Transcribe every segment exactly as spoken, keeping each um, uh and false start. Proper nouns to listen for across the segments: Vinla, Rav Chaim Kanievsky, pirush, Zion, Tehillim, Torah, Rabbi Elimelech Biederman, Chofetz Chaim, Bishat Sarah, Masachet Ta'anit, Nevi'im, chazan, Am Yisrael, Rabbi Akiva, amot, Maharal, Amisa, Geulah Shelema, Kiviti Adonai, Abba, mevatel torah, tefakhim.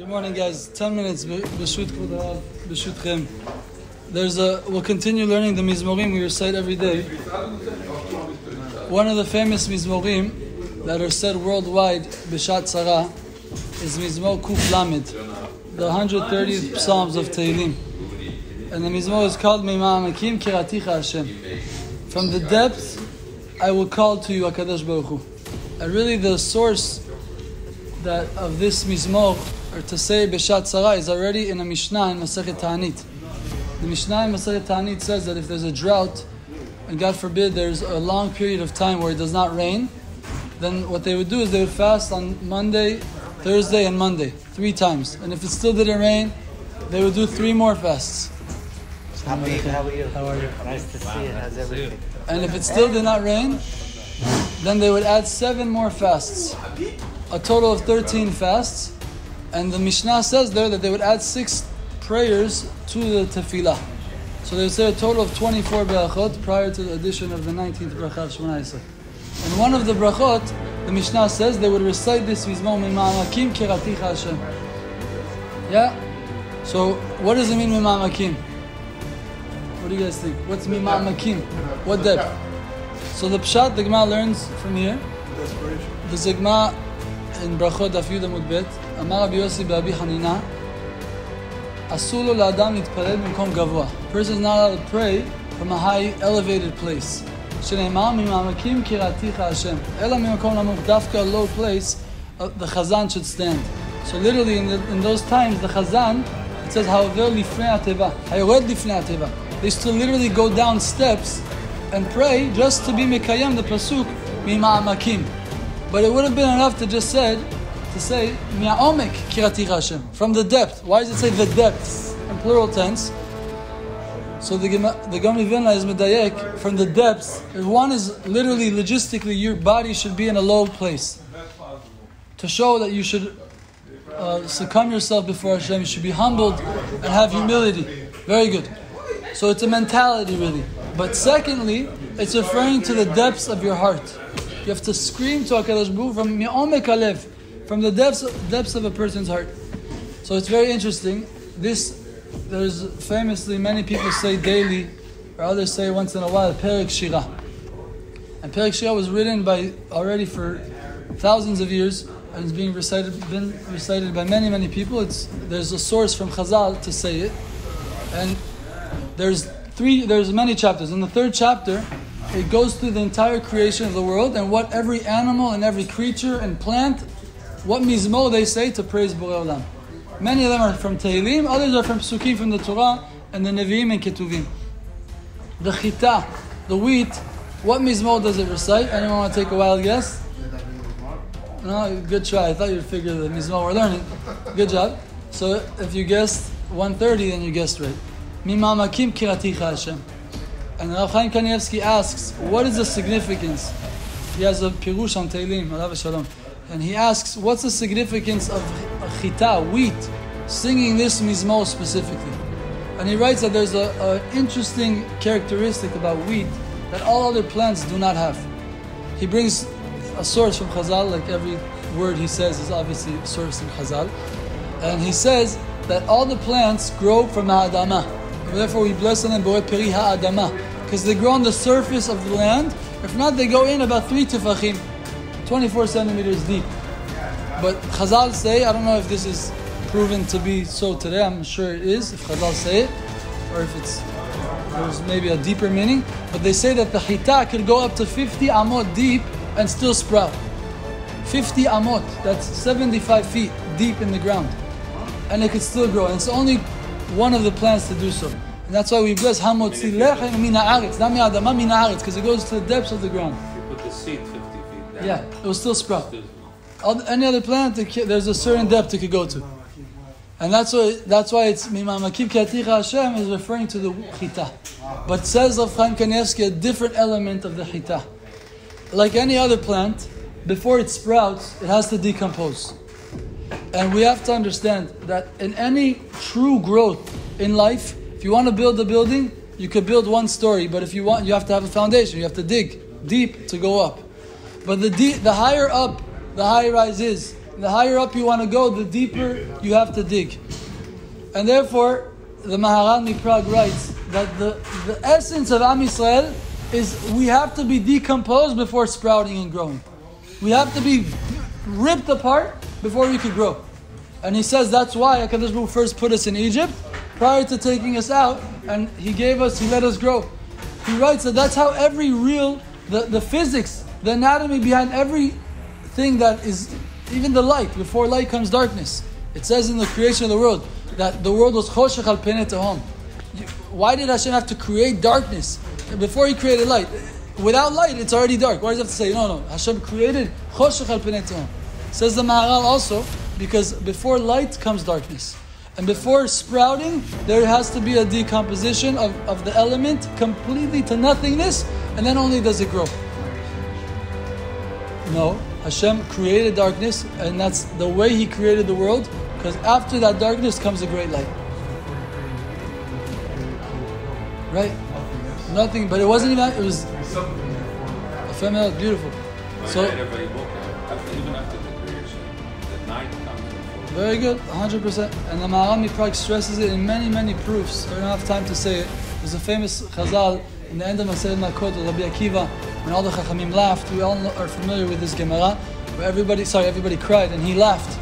Good morning, guys. Ten minutes. There's a. We'll continue learning the mizmorim we recite every day. One of the famous mizmorim that are said worldwide, Bishat Sarah, is mizmor kuf lamid, the one hundred thirtieth Psalms of Tehillim, and the mizmor is called meimaamakim kirati Hashem. From the depths, I will call to you, HaKadosh Baruch Hu. And really, the source that of this mizmor, or to say Bishat Sarah, is already in a Mishnah in Masachet Ta'anit. The Mishnah in Masachet Ta'anit says that if there's a drought, and God forbid there's a long period of time where it does not rain, then what they would do is they would fast on Monday, Thursday, and Monday, three times. And if it still didn't rain, they would do three more fasts. How are you? How are you? How are you? Nice to see it. How's everything? And if it still did not rain, then they would add seven more fasts, a total of thirteen fasts. And the Mishnah says there that they would add six prayers to the tefillah. So they would say a total of twenty-four brachot prior to the addition of the nineteenth bracha of Shemona Esrei. And one of the brachot, the Mishnah says, they would recite this mizmor meimaamakim kirati Hashem. Yeah? So what does it mean meimaamakim? What do you guys think? What's meimaamakim? What depth? So the pshat, the Gemara learns from here. The Gemara in brachot daf yud amud bet, Amar Rabbi Yossi b'Rabbi Hanina, Asur lo la'adam litpalel b'mkom gavua. A person is not allowed to pray from a high, elevated place. Shene'emar meimaamakim kiraticha Hashem. Ela mimkom namuch, dafka a low place, uh, the chazan should stand. So literally in, the, in those times, the chazan, it says ha'over lifnei hateva, hayored lifnei hateva. They used to literally go down steps and pray just to be mekayem the pasuk meimaamakim. But it would have been enough to just said, to say, Mi'a'omek kirati Hashem, from the depth. Why does it say the depths in plural tense? So the the Gemara Vinla is Medayek, from the depths. If one is literally, logistically, your body should be in a low place. To show that you should uh, succumb yourself before Hashem, you should be humbled and have humility. Very good. So it's a mentality, really. But secondly, it's referring to the depths of your heart. You have to scream to HaKadosh Baruch Hu from Mi'omek Alev, from the depths depths of a person's heart. So it's very interesting. This, there's famously many people say daily, or others say once in a while, Perek Shira. And Perek Shira was written by already for thousands of years, and it's being recited, been recited by many, many people. It's there's a source from Chazal to say it, and there's three. There's many chapters. In the third chapter, it goes through the entire creation of the world and what every animal and every creature and plant, what mizmor they say to praise Borei Olam. Many of them are from Tehillim, others are from pesukim from the Torah and the Nevi'im and Ketuvim. The Chita, the wheat, what mizmor does it recite? Anyone want to take a wild guess? No, good try. I thought you'd figure the mizmor we're learning. Good job. So if you guessed one thirty, then you guessed right. Meimaamakim kirati Hashem. And Rav Chaim Kanievsky asks, what is the significance? He has a pirush on Tehillim, alav shalom. And he asks, what's the significance of Chita, wheat, singing this mizmor specifically? And he writes that there's an interesting characteristic about wheat that all other plants do not have. He brings a source from Chazal, like every word he says is obviously a source from Chazal. And he says that all the plants grow from ha'adama. And therefore we bless them, borei peri ha'adama, because they grow on the surface of the land. If not, they go in about three tefakhim, twenty-four centimeters deep. But Chazal say, I don't know if this is proven to be so today, I'm sure it is, if Chazal say it, or if it's, there's maybe a deeper meaning, but they say that the Chita could go up to fifty amot deep and still sprout. fifty amot, that's seventy-five feet deep in the ground. And it could still grow, and it's only one of the plants to do so. And that's why we bless Hamotzi Lechem Mina Aretz, not Mina Adama, Mina Aretz, because it goes to the depths of the ground. You put the seed fifty feet down. Yeah, it will still sprout. Any other plant, there's a certain depth it could go to. And that's why that's why it's Meimaamakim Kirati Hashem is referring to the Chita. But says Rav Chaim Kanievsky, a different element of the Chita. Like any other plant, before it sprouts, it has to decompose. And we have to understand that in any true growth in life, if you want to build a building, you could build one story. But if you want, you have to have a foundation. You have to dig deep to go up. But the de- the higher up the high rise is, The higher up you want to go, the deeper you have to dig. And therefore, the Maharal Prague writes that the, the essence of Am Yisrael is we have to be decomposed before sprouting and growing. We have to be ripped apart before we could grow. And he says that's why HaKadosh Baruch Hu first put us in Egypt prior to taking us out, and he gave us, he let us grow. He writes that that's how every real, the, the physics, the anatomy behind everything that is, even the light, before light comes darkness. It says in the creation of the world that the world was choshech al pene tehom. Why did Hashem have to create darkness before he created light? Without light, it's already dark. Why does he have to say, no, no, Hashem created choshech al pene tehom? Says the Maharal also, because before light comes darkness. And before sprouting, there has to be a decomposition of, of the element completely to nothingness, and then only does it grow. No, Hashem created darkness, and that's the way He created the world, because after that darkness comes a great light. Right? Nothing, but it wasn't even, it was a female, beautiful. So, very good, one hundred percent. And the Maharal Prague stresses it in many, many proofs. I don't have time to say it. There's a famous Chazal in the end of Masachet Ta'anit of Rabbi Akiva, when all the Chachamim laughed. We all are familiar with this Gemara, where everybody, sorry, everybody cried, and he laughed.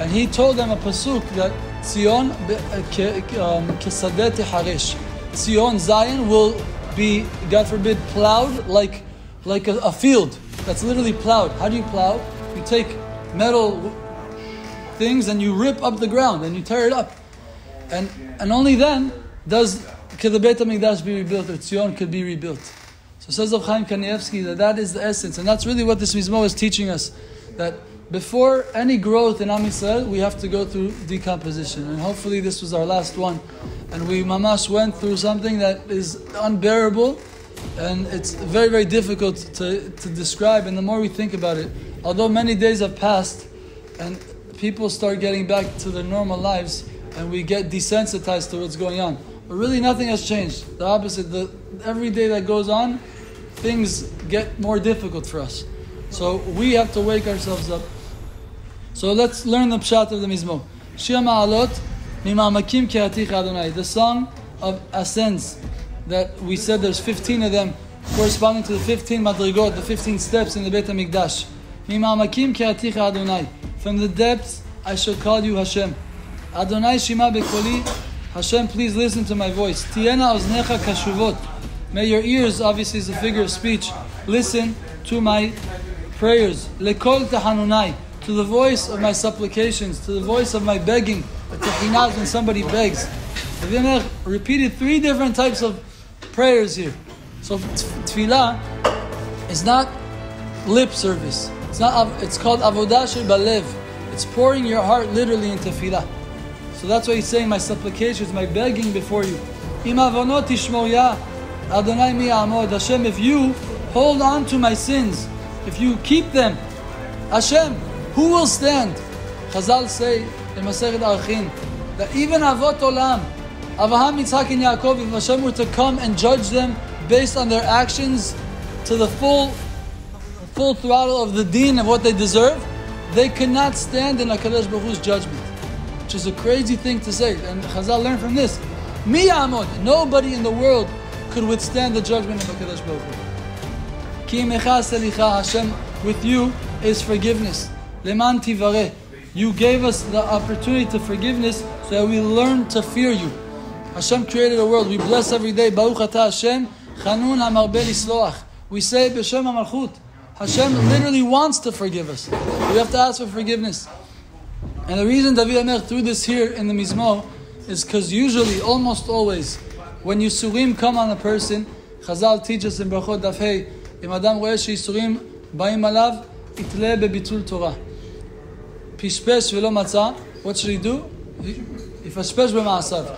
And he told them a Pasuk that Tzion kesadeh teharesh. Tzion, Zion, will be, God forbid, plowed like, like a, a field. That's literally plowed. How do you plow? You take metal things and you rip up the ground and you tear it up, and and only then does could the Beit HaMikdash be rebuilt, or Tzion could be rebuilt. So says Rav Chaim Kanievsky that that is the essence, and that's really what this mizmor is teaching us, that before any growth in Am Yisrael we have to go through decomposition. And hopefully this was our last one, and we mamash went through something that is unbearable, and it's very very difficult to to describe. And the more we think about it, although many days have passed and people start getting back to their normal lives, and we get desensitized to what's going on. But really nothing has changed. The opposite, the, every day that goes on, things get more difficult for us. So we have to wake ourselves up. So let's learn the pshat of the mizmor. Shir ma'alot, meimaamakim kirati Adonai. The song of ascents, that we said there's fifteen of them, corresponding to the fifteen madrigot, the fifteen steps in the Beit HaMikdash. Meimaamakim kirati Adonai. From the depths, I shall call you Hashem. Adonai shima bekoli. Hashem, please listen to my voice. Tiena oznecha kashuvot. May your ears, obviously is a figure of speech, listen to my prayers. Lekol tahanunai. To the voice of my supplications, to the voice of my begging. Tahinaz, when somebody begs. Vinla repeated three different types of prayers here. So tefillah is not lip service. It's, not, it's called avodah shel balev. It's pouring your heart literally into tefillah. So that's why he's saying my supplications, my begging before you. Im avonot tishmor ya Adonai mi amot. Hashem, if you hold on to my sins, if you keep them, Hashem, who will stand? Chazal say in Masechet Arachin that even avot olam, Avraham, Yitzhak, and Yaakov, if Hashem were to come and judge them based on their actions to the full full throttle of the deen of what they deserve, they cannot stand in HaKadosh Baruch Hu's judgment. Which is a crazy thing to say, and Chazal learned from this. Mi amod, nobody in the world could withstand the judgment of HaKadosh Baruch Hu. Ki imecha selicha, Hashem, with you is forgiveness. Leman tivare, you gave us the opportunity to forgiveness so that we learn to fear you. Hashem created a world, we bless every day. Baruch ata Hashem, chanun hamarbe lisloach. We say, b'shem hamalchut. Hashem literally wants to forgive us. We have to ask for forgiveness. And the reason David Amer threw this here in the Mizmo is because usually, almost always, when Yisurim come on a person, Chazal teaches in brachot daf hey, im adam roeh she'yisurim ba'im alav, itle bebitul Torah. Pishpesh velo matza. What should he do? Yifashpesh b'ma'asav.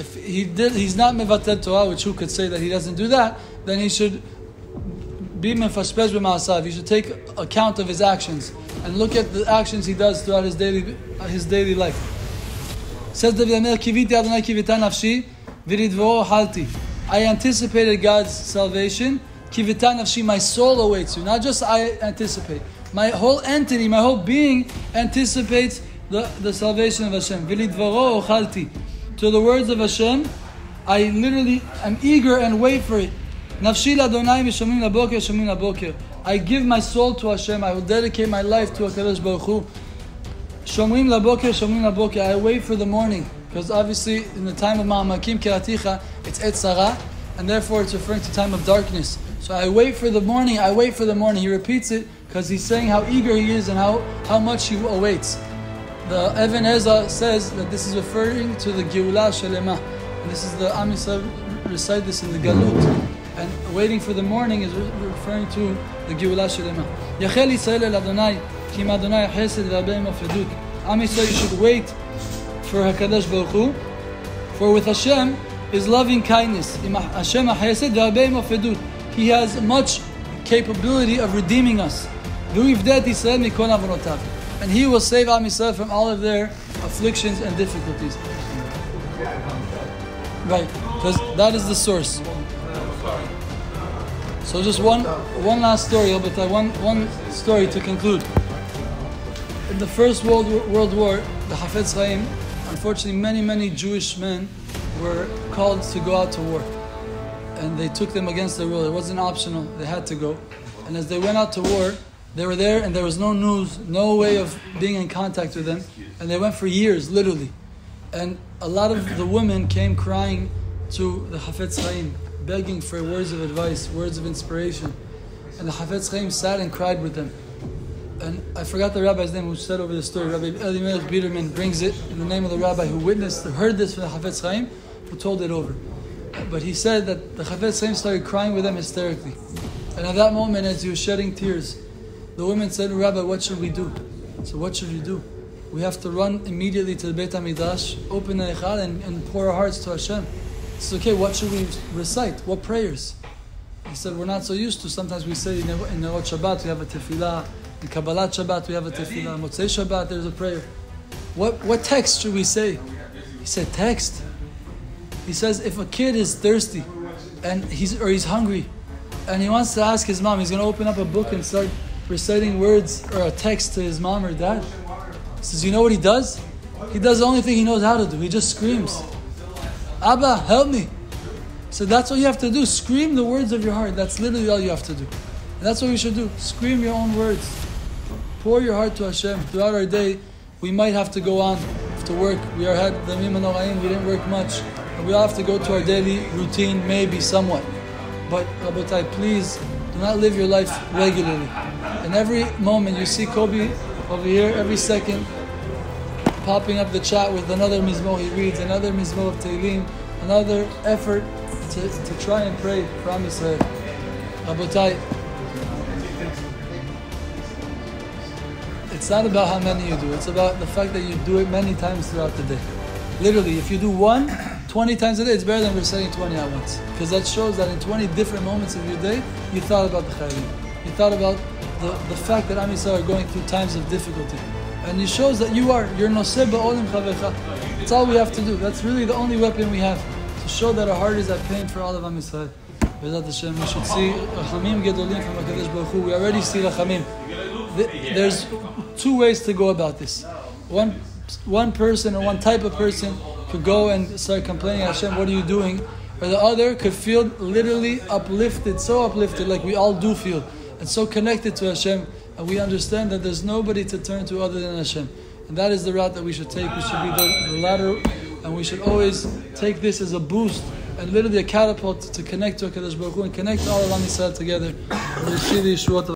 If he did, he's not mevatel Torah, which who could say that he doesn't do that, then he should... Be mefashpesh b'maasav. You should take account of his actions and look at the actions he does throughout his daily his daily life. Says David Amer, "Kiviti Adonai kivita nafshi, v'ridvoro halti." I anticipated God's salvation. Kivita nafshi, my soul awaits you. Not just I anticipate. My whole entity, my whole being anticipates the, the salvation of Hashem. V'lidvaro ochalti. To the words of Hashem, I literally am eager and wait for it. Nafshi l'Adonai mishomim laboker, mishomim laboker. I give my soul to Hashem. I will dedicate my life to HaKadosh Baruch Hu. Shomrim laboker, shomrim laboker. I wait for the morning. Because obviously, in the time of meimaamakim kiraticha, it's Etz Sarah, and therefore it's referring to time of darkness. So I wait for the morning, I wait for the morning. He repeats it because he's saying how eager he is and how, how much he awaits. The Evan Ezra says that this is referring to the Geulah Shelema. And this is the Amisa recite this in the Galut. And waiting for the morning is re- referring to the Geulah Shelema. Yachel Yisrael el Adonai, ki Adonai chesed v'abeim afedut. Am Yisrael, you should wait for HaKadosh Baruch Hu, for with Hashem is loving kindness. Hashem ha'chesed v'abeim afedut. He has much capability of redeeming us. And He will save Am Yisrael from all of their afflictions and difficulties. Right, because that is the source. So just one one last story, Rabotai, one, one story to conclude. In the First World War, World War, the Chofetz Chaim, unfortunately many, many Jewish men were called to go out to war. And they took them against their will. It wasn't optional. They had to go. And as they went out to war, they were there and there was no news, no way of being in contact with them. And they went for years, literally. And a lot of the women came crying to the Chofetz Chaim, begging for words of advice, words of inspiration. And the Chofetz Chaim sat and cried with them. And I forgot the rabbi's name who said over the story. Rabbi Elimelech Biederman brings it in the name of the rabbi who witnessed, heard this from the Chofetz Chaim, who told it over. But he said that the Chofetz Chaim started crying with them hysterically. And at that moment, as he was shedding tears, the women said, Rabbi, what should we do? So what should we do? We have to run immediately to the Beit HaMikdash, open the Echad, and, and pour our hearts to Hashem. It's okay, what should we recite? What prayers? He said, we're not so used to. Sometimes we say in Nerot Shabbat, we have a tefillah. In Kabbalat Shabbat, we have a tefillah. In Motzei Shabbat, there's a prayer. What, what text should we say? He said, text. He says, if a kid is thirsty, and he's or he's hungry, and he wants to ask his mom, he's going to open up a book and start reciting words or a text to his mom or dad. He says, you know what he does? He does the only thing he knows how to do. He just screams, Abba, help me. So that's what you have to do. Scream the words of your heart. That's literally all you have to do. And that's what you should do. Scream your own words. Pour your heart to Hashem. Throughout our day, we might have to go on to work. We are had the meimaamakim. We didn't work much. We all have to go to our daily routine, maybe somewhat. But Rabotai, please do not live your life regularly. And every moment you see Kobe over here, every second, popping up the chat with another mizmor he reads, another mizmor of Teilim, another effort to, to try and pray for Am Yisrael. Rabotai, it's not about how many you do. It's about the fact that you do it many times throughout the day. Literally, if you do one, twenty times a day, it's better than reciting twenty at once. Because that shows that in twenty different moments of your day, you thought about the Chayim. You thought about the, the fact that Am Yisrael are going through times of difficulty. And it shows that you are, you're noseh ba'olim chavecha. That's all we have to do. That's really the only weapon we have, to show that our heart is at pain for all of Am Yisrael. B'ezat Hashem, we should see rachamim gedolim from HaKadosh Baruch Hu. We already see rachamim. There's two ways to go about this. One, one person or one type of person could go and start complaining, Hashem, what are you doing? Or the other could feel literally uplifted, so uplifted, like we all do feel, and so connected to Hashem, and we understand that there's nobody to turn to other than Hashem. And that is the route that we should take. We should be the, the latter, and we should always take this as a boost, and literally a catapult to connect to HaKadosh Baruch Hu, and connect all of Am Yisrael together.